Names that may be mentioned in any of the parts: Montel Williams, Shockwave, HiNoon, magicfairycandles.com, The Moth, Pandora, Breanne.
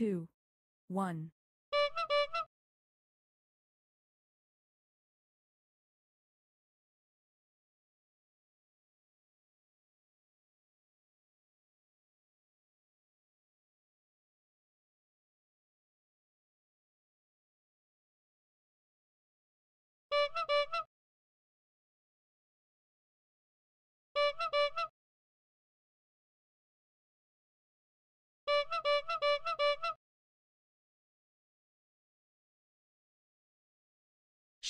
2, 1.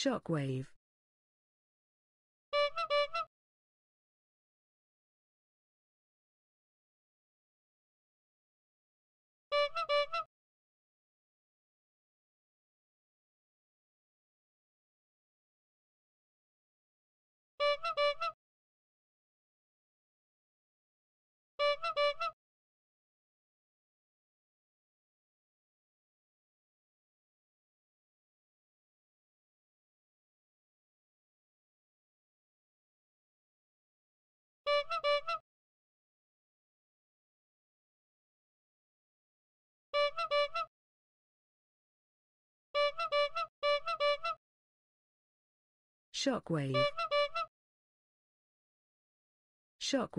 Shockwave. Shockwave. Shockwave.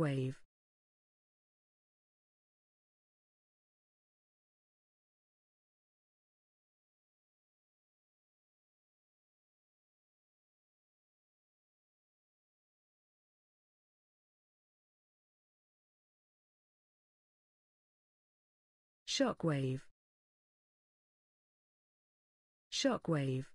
Shockwave. Shockwave. Shockwave.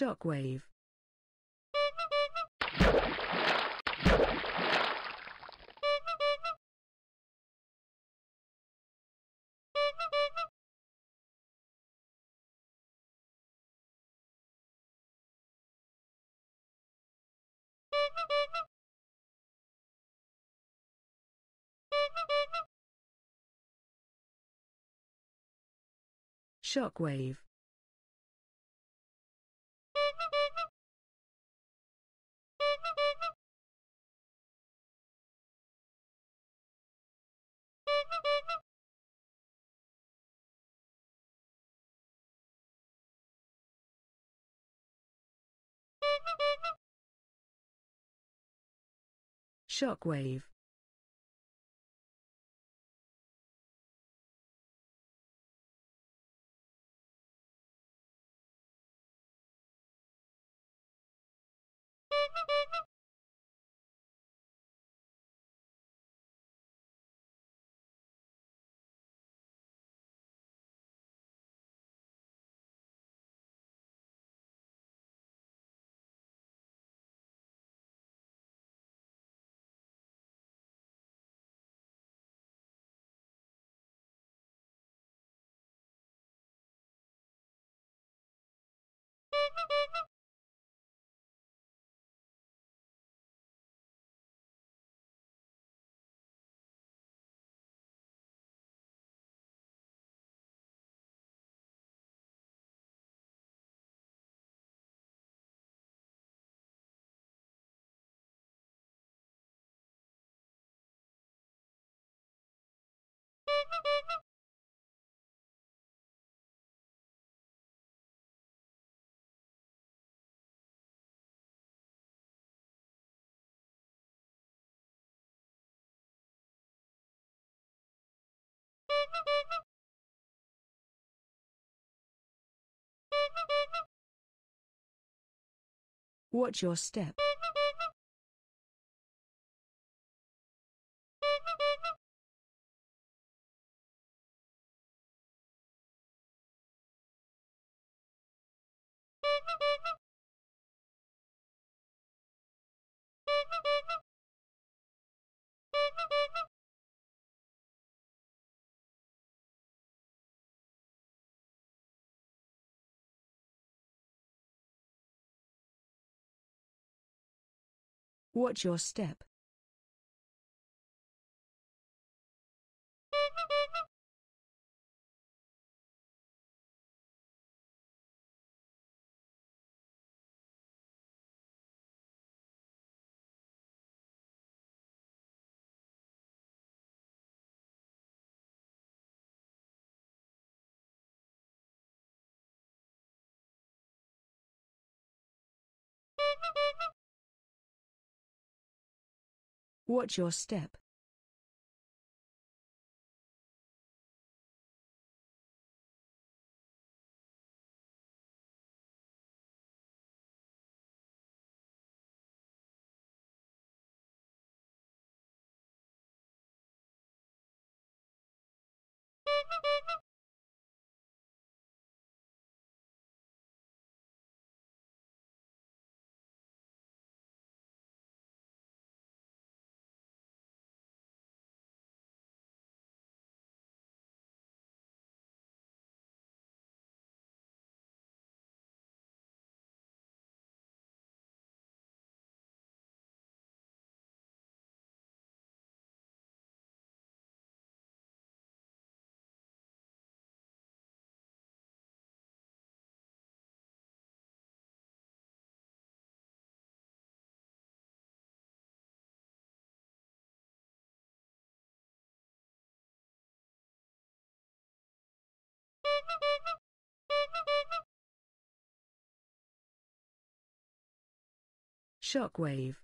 Shockwave. Shockwave. Shockwave. Watch your step. Watch your step. Watch your step. Shockwave.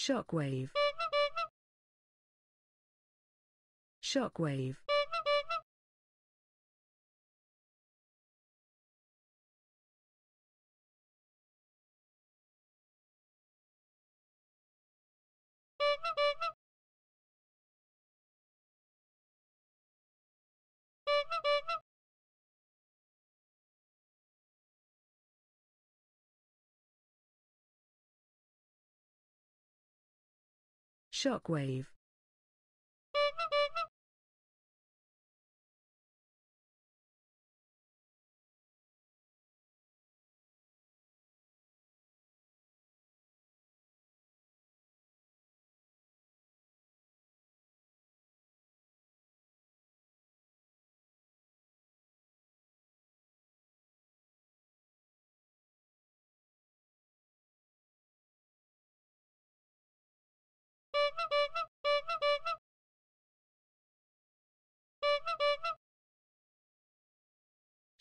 Shockwave. Shockwave. Shockwave.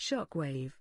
Shockwave.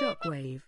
Shockwave.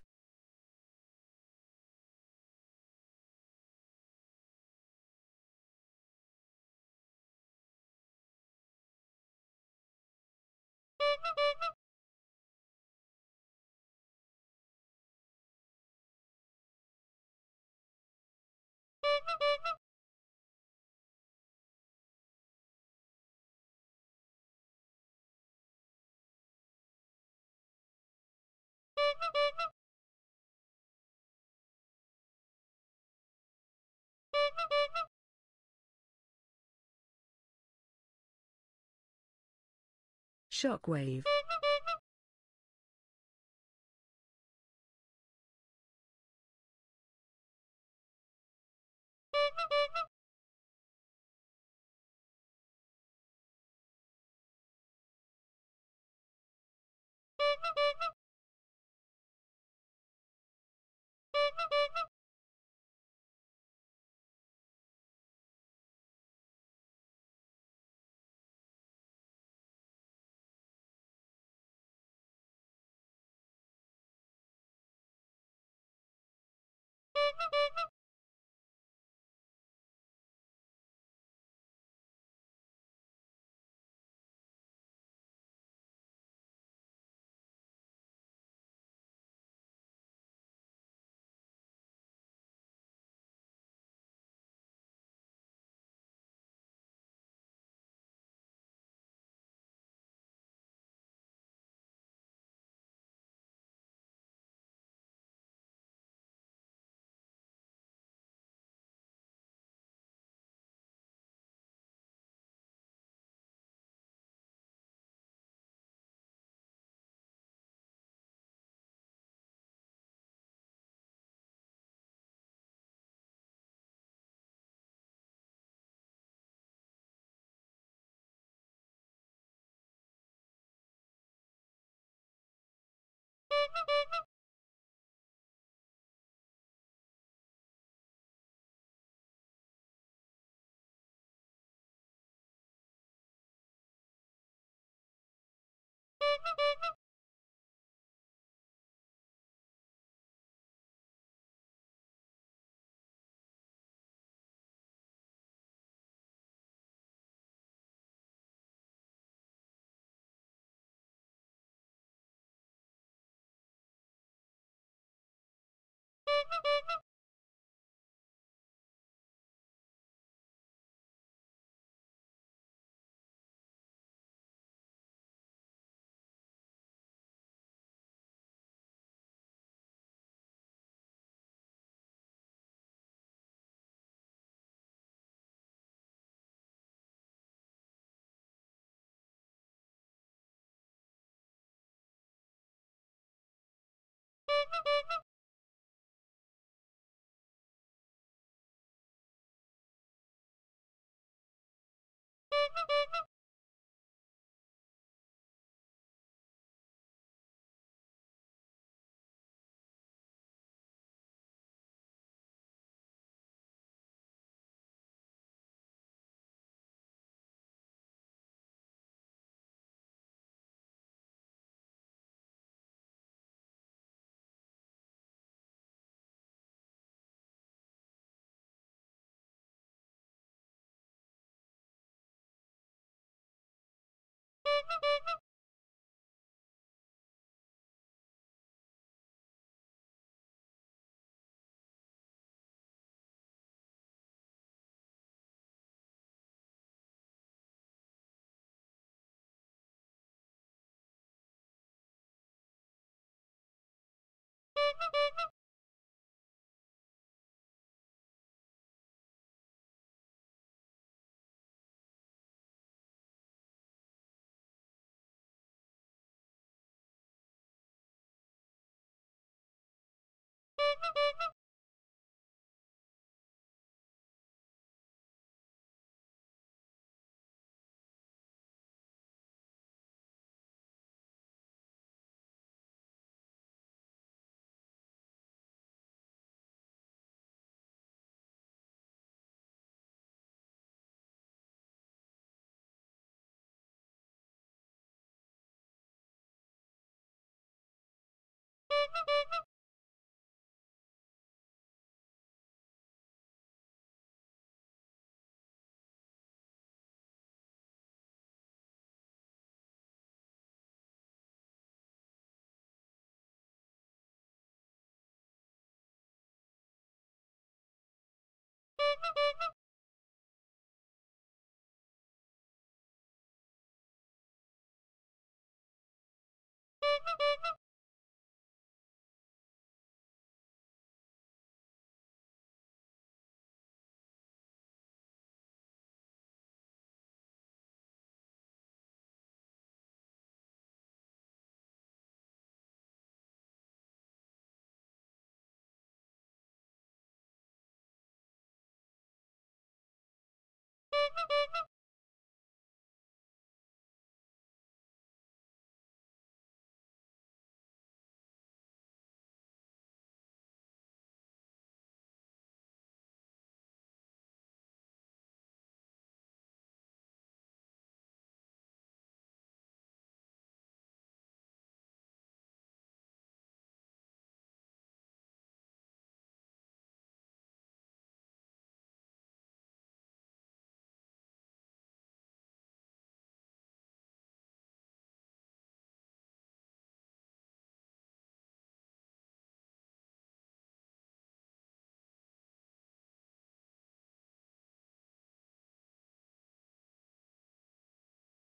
Shockwave.